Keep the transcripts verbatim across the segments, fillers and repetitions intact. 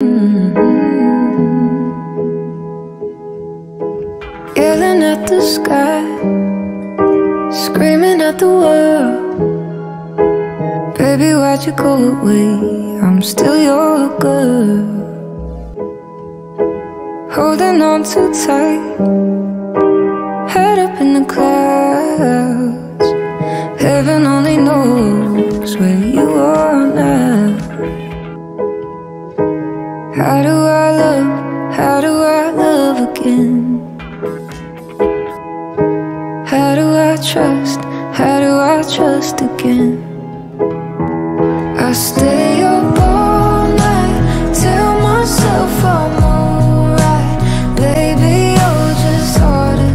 Yelling at the sky, screaming at the world. Baby, why'd you go away? I'm still your girl. Holding on too tight, head up in the clouds. Heaven only knows where you are now. How do I love, how do I love again? How do I trust, how do I trust again? I stay up all night, tell myself I'm alright. Baby, you're just harder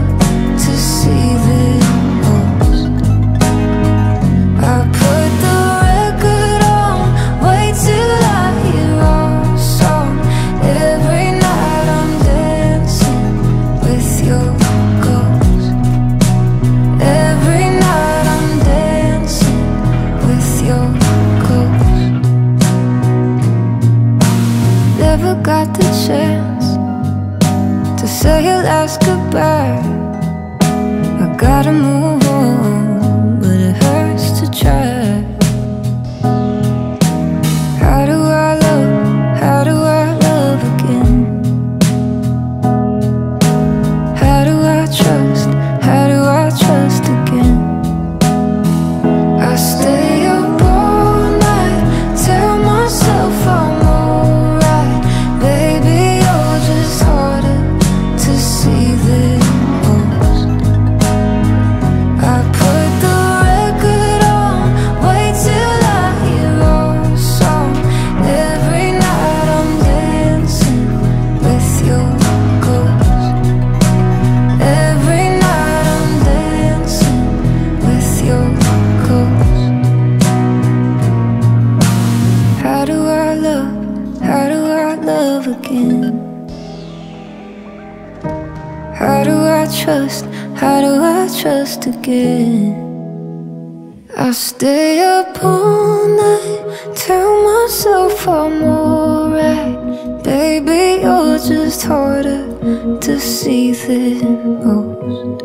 to see than most. I put the record on, wait till I hear our song. Every night I'm dancing with you. Never got the chance to say your last goodbye. I gotta move on, but it hurts to try. How do I love, how do I love again? How do I trust, how do I trust again? I stay up all night, tell myself I'm again. How do I trust? How do I trust again? I stay up all night, tell myself I'm alright. Baby, you're just harder to see than most.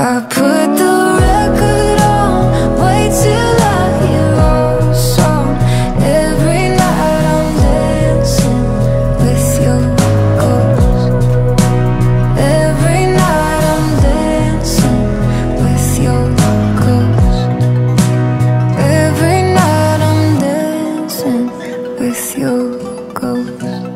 I put the record on, wait till I hear our song. Every night I'm with your ghost.